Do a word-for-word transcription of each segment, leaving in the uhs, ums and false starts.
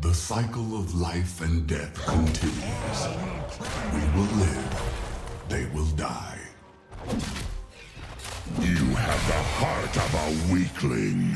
The cycle of life and death continues. We will live, they will die. You have the heart of a weakling.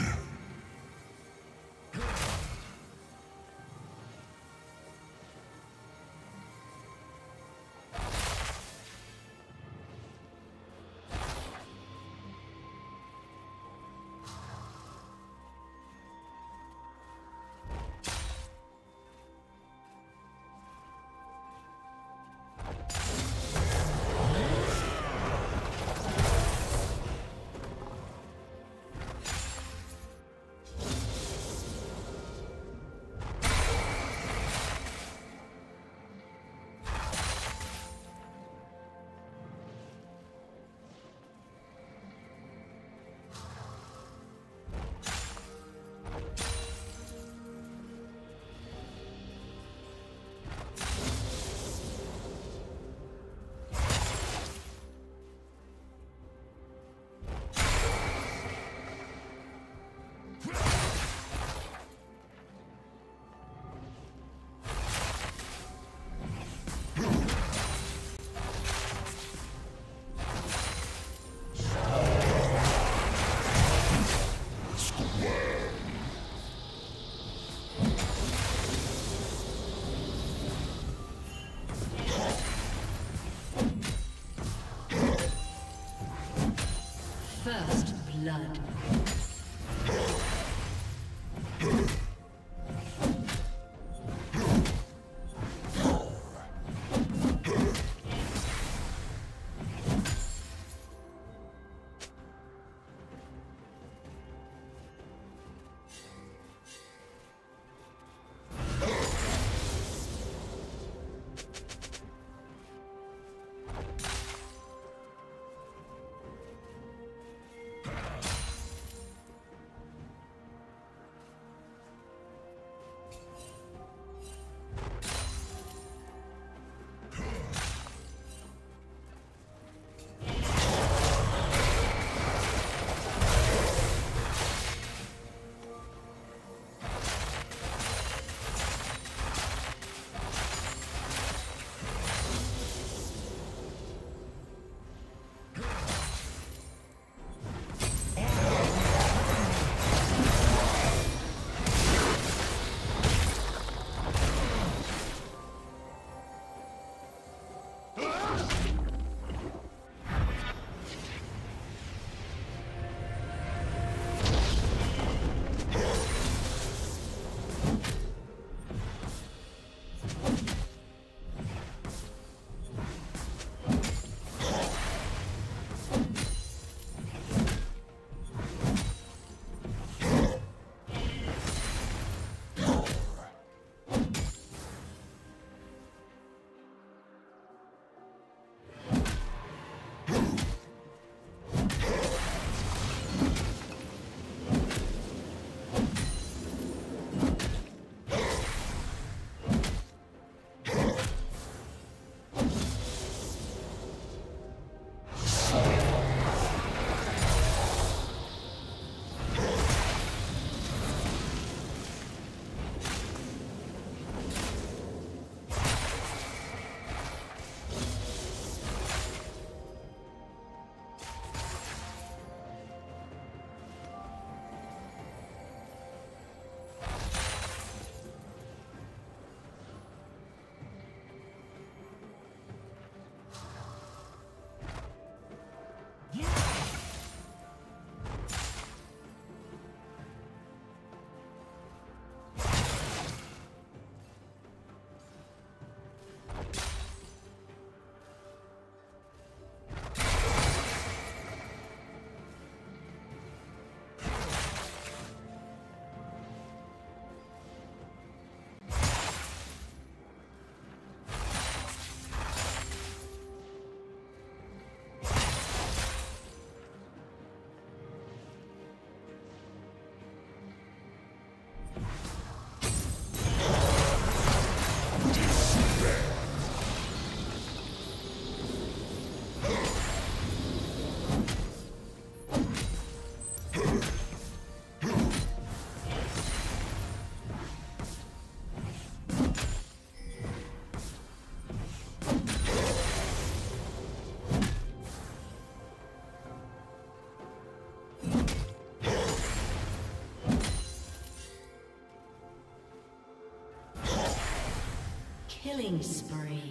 First blood. Killing spree.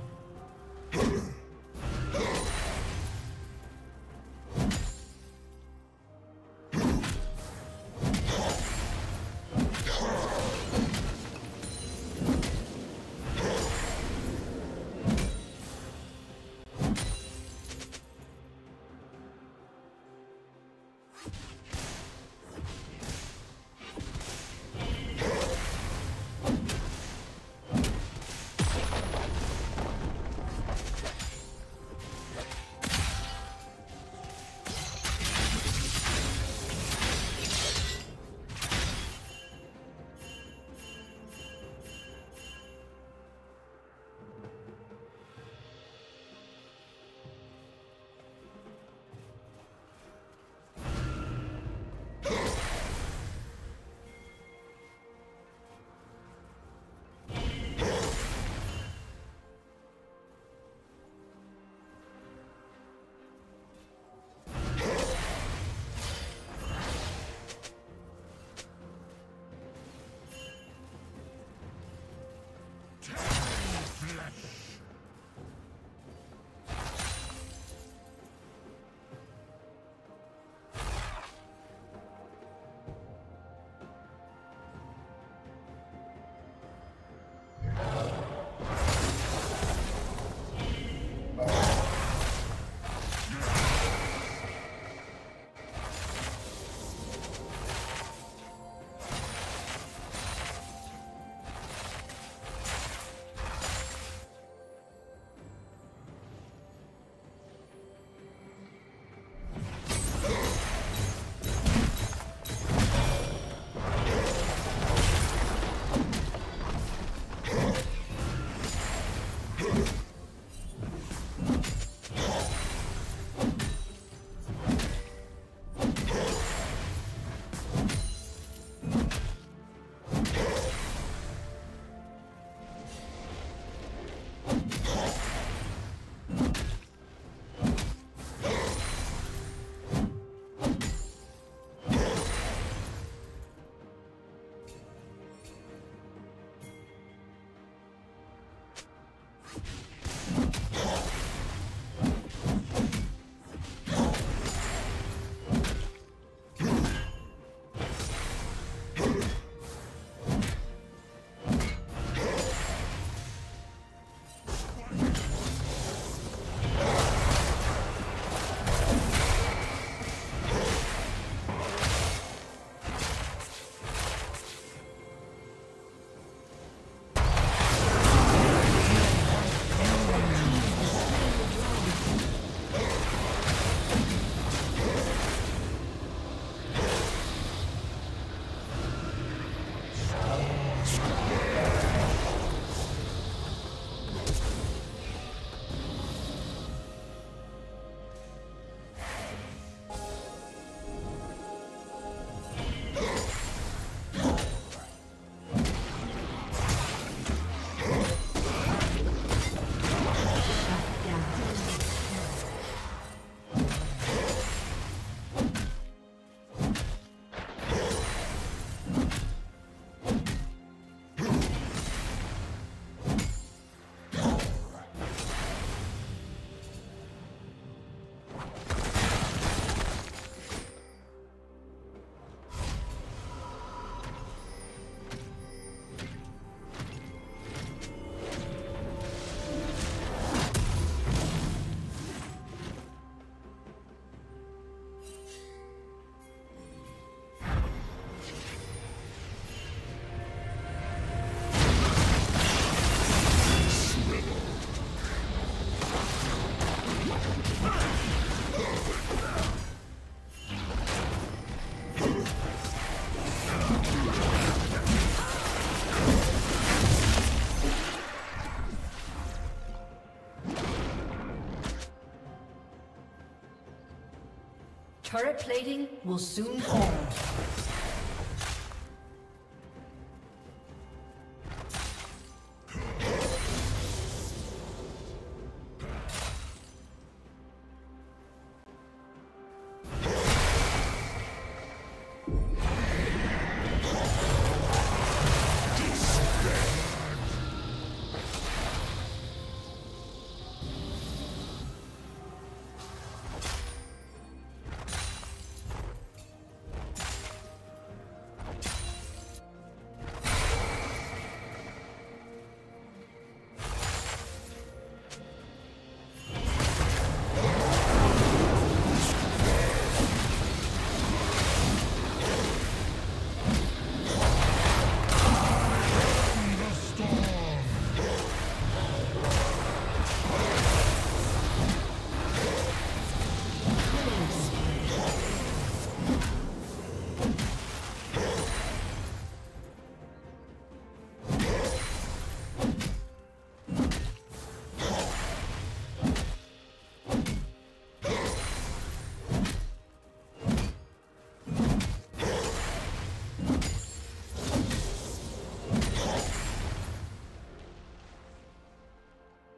Turret plating will soon fall.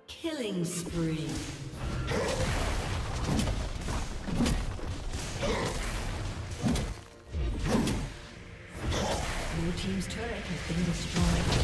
Killing spree. Blue team's turret has been destroyed.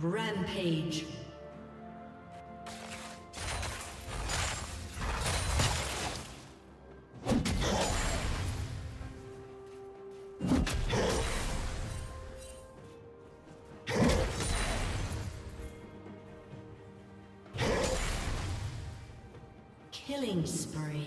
Rampage. Killing spree.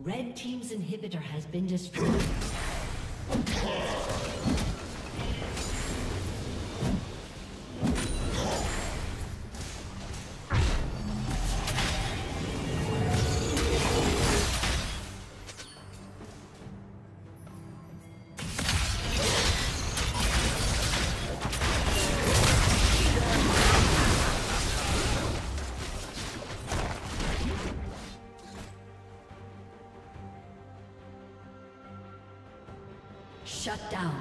Red team's inhibitor has been destroyed. Shut down.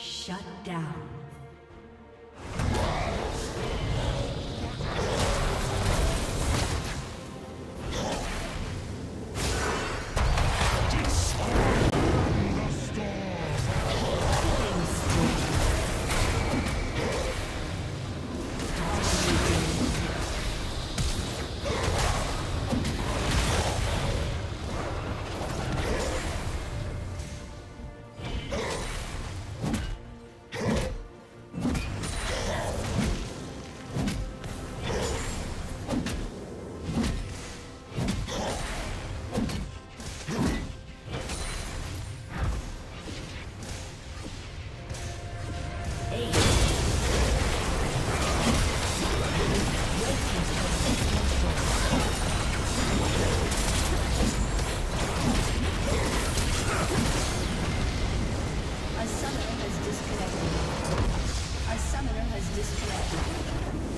Shut down. A summoner has disconnected.